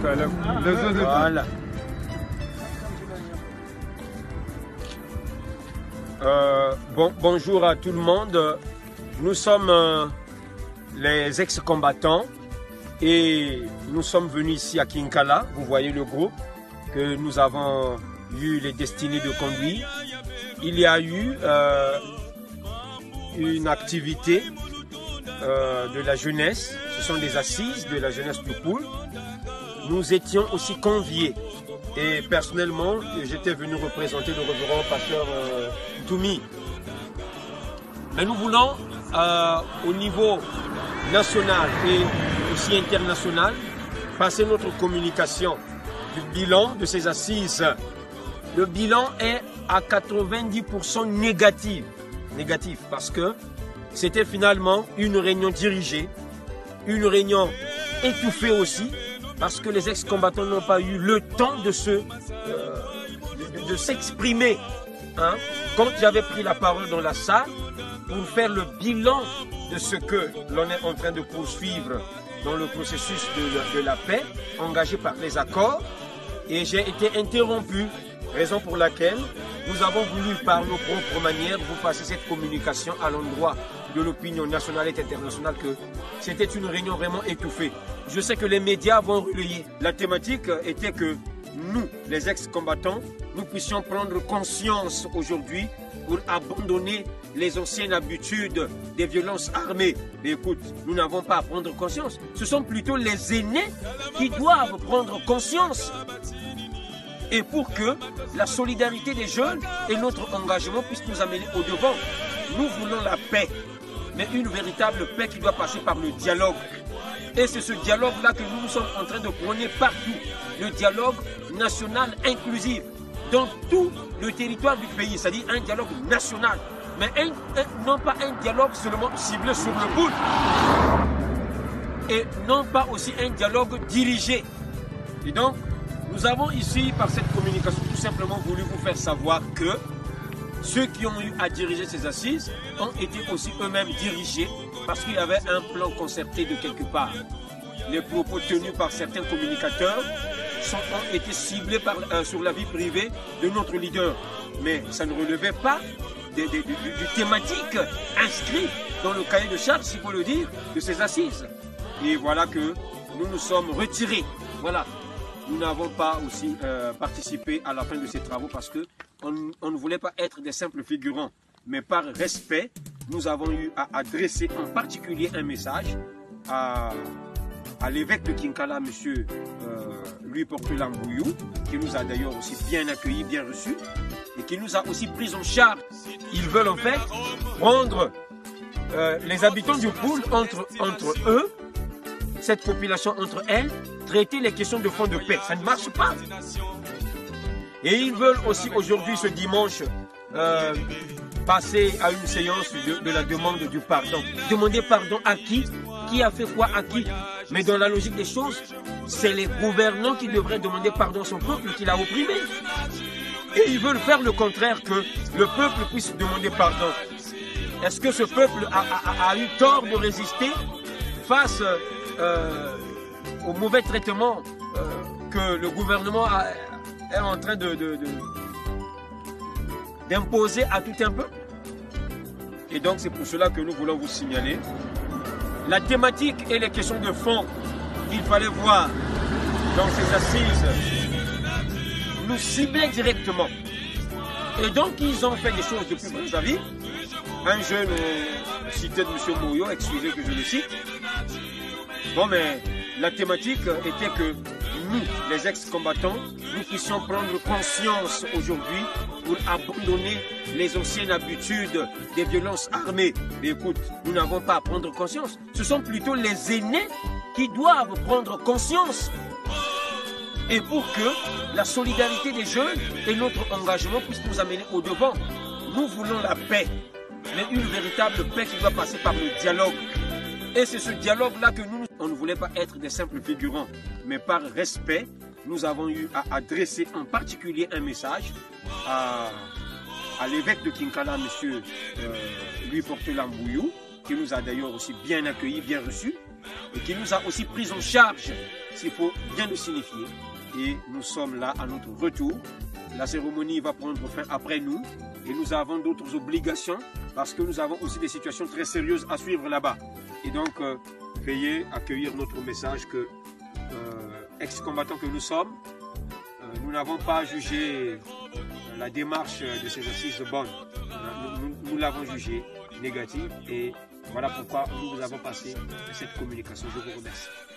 Voilà. Bonjour à tout le monde. Nous sommes les ex-combattants et nous sommes venus ici à Kinkala. Vous voyez le groupe que nous avons eu les destinées de conduire. Il y a eu une activité de la jeunesse. Ce sont des assises de la jeunesse du Pool. Nous étions aussi conviés. Et personnellement, j'étais venu représenter le révérend Pasteur Ntumi. Mais nous voulons, au niveau national et aussi international, passer notre communication du bilan de ces assises. Le bilan est à 90% négatif. Négatif parce que c'était finalement une réunion dirigée, une réunion étouffée aussi, parce que les ex-combattants n'ont pas eu le temps de s'exprimer. Hein? Quand j'avais pris la parole dans la salle pour faire le bilan de ce que l'on est en train de poursuivre dans le processus de la paix engagé par les accords, et j'ai été interrompu, raison pour laquelle nous avons voulu par nos propres manières vous passer cette communication à l'endroit de l'opinion nationale et internationale, que c'était une réunion vraiment étouffée. Je sais que les médias vont relayer. La thématique était que nous, les ex-combattants, nous puissions prendre conscience aujourd'hui pour abandonner les anciennes habitudes des violences armées. Mais écoute, nous n'avons pas à prendre conscience. Ce sont plutôt les aînés qui doivent prendre conscience. Et pour que la solidarité des jeunes et notre engagement puissent nous amener au devant. Nous voulons la paix, mais une véritable paix qui doit passer par le dialogue. Et c'est ce dialogue-là que nous sommes en train de prôner partout. Le dialogue national inclusif dans tout le territoire du pays, c'est-à-dire un dialogue national, mais non pas un dialogue seulement ciblé sur le Pool, et non pas aussi un dialogue dirigé. Et donc, nous avons ici, par cette communication, tout simplement voulu vous faire savoir que ceux qui ont eu à diriger ces assises ont été aussi eux-mêmes dirigés parce qu'il y avait un plan concerté de quelque part. Les propos tenus par certains communicateurs ont été ciblés sur la vie privée de notre leader. Mais ça ne relevait pas du thématique inscrite dans le cahier de charge, si faut le dire, de ces assises. Et voilà que nous nous sommes retirés. Voilà. Nous n'avons pas aussi participé à la fin de ces travaux parce que on ne voulait pas être des simples figurants. Mais par respect, nous avons eu à adresser en particulier un message à l'évêque de Kinkala, M. Louis Portella Mbuyu, qui nous a d'ailleurs aussi bien accueillis, bien reçus, et qui nous a aussi pris en charge. Ils veulent en fait rendre les habitants du Pool entre eux, cette population entre elles, traiter les questions de fond de paix. Ça ne marche pas. Et ils veulent aussi aujourd'hui, ce dimanche, passer à une séance de la demande du pardon. Demander pardon à qui? Qui a fait quoi à qui? Mais dans la logique des choses, c'est les gouvernants qui devraient demander pardon à son peuple qui l'a opprimé. Et ils veulent faire le contraire, que le peuple puisse demander pardon. Est-ce que ce peuple a eu tort de résister face au mauvais traitement que le gouvernement est en train d'imposer à tout un peuple? Et donc c'est pour cela que nous voulons vous signaler la thématique et les questions de fond qu'il fallait voir dans ces assises nous cibler directement. Et donc ils ont fait des choses depuis Brazzaville. Un jeune cité de M. Mouriot, excusez que je le cite. Bon, mais la thématique était que nous, les ex-combattants, nous puissions prendre conscience aujourd'hui pour abandonner les anciennes habitudes des violences armées. Mais écoute, nous n'avons pas à prendre conscience. Ce sont plutôt les aînés qui doivent prendre conscience. Et pour que la solidarité des jeunes et notre engagement puissent nous amener au devant. Nous voulons la paix, mais une véritable paix qui doit passer par le dialogue. Et c'est ce dialogue-là que nous, on ne voulait pas être des simples figurants. Mais par respect, nous avons eu à adresser en particulier un message à l'évêque de Kinkala, M. Louis Portella Mbuyu, qui nous a d'ailleurs aussi bien accueillis, bien reçus, et qui nous a aussi pris en charge, s'il faut bien le signifier. Et nous sommes là à notre retour. La cérémonie va prendre fin après nous, et nous avons d'autres obligations, parce que nous avons aussi des situations très sérieuses à suivre là-bas. Et donc, veuillez accueillir notre message que, ex-combattants que nous sommes, nous n'avons pas jugé la démarche de ces assises bonne. Nous l'avons jugée négative, et voilà pourquoi nous vous avons passé cette communication. Je vous remercie.